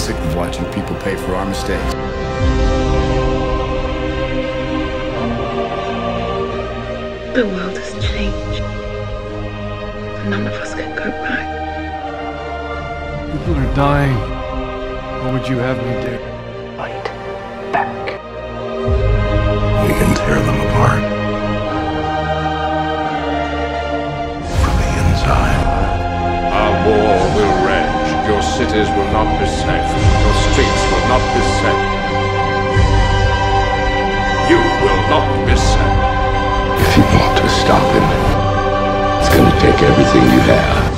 I'm sick of watching people pay for our mistakes. The world has changed. None of us can go back. People are dying. What would you have me do? Fight back. We can tear them apart. From the inside. Our war will rage. Your cities will not be safe. Your streets will not be safe. You will not be safe. If you want to stop him, it's going to take everything you have.